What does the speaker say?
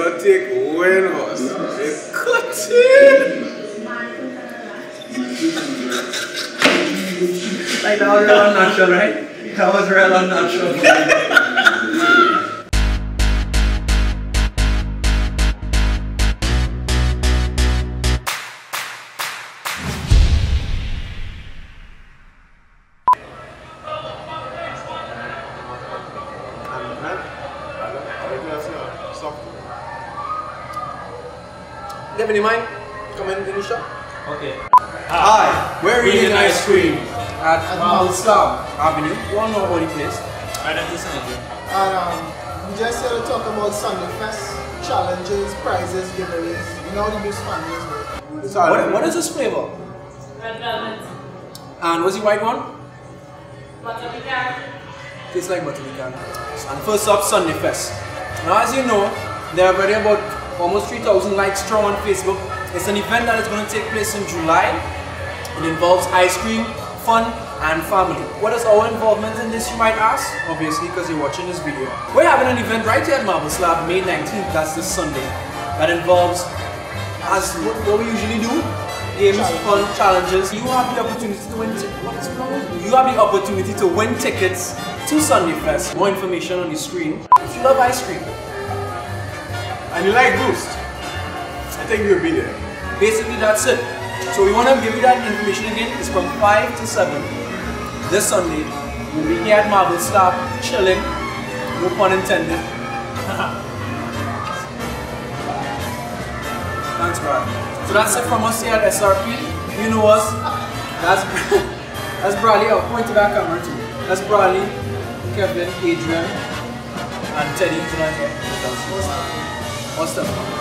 never take one horse. They cut it. Like that was real unnatural, right? That was real unnatural. Have any mind? Come in the shop. Okay. Hi, we're eating ice cream at Marble Slab Avenue. One more holy place. I don't listen to you. And we just here to talk about Sunday Fest, challenges, prizes, giveaways. You know the BOOST families. What is this flavor? Red velvet. And what's the white one? Butter pecan. Tastes like butter pecan. And first up, Sunday Fest. Now, as you know, there are already about almost 3,000 likes strong on Facebook. It's an event that is going to take place in July. It involves ice cream, fun, and family. What is our involvement in this, you might ask? Obviously, because you're watching this video. We're having an event right here at Marble Slab, May 19th, that's this Sunday. That involves, as what we usually do, games, fun, challenges. You have the opportunity to win tickets to Sunday Fest. More information on the screen. If you love ice cream, and you like Boost, I think you'll be there. Basically, that's it. So we want to give you that information again. It's from 5 to 7. This Sunday, we'll be here at Marble Slab, chilling. No pun intended. Thanks, bro. So that's it from us here at SRP. You know us. That's Bradley. I'll point to that camera too. That's Bradley, Kevin, Adrian, and Teddy. What's up?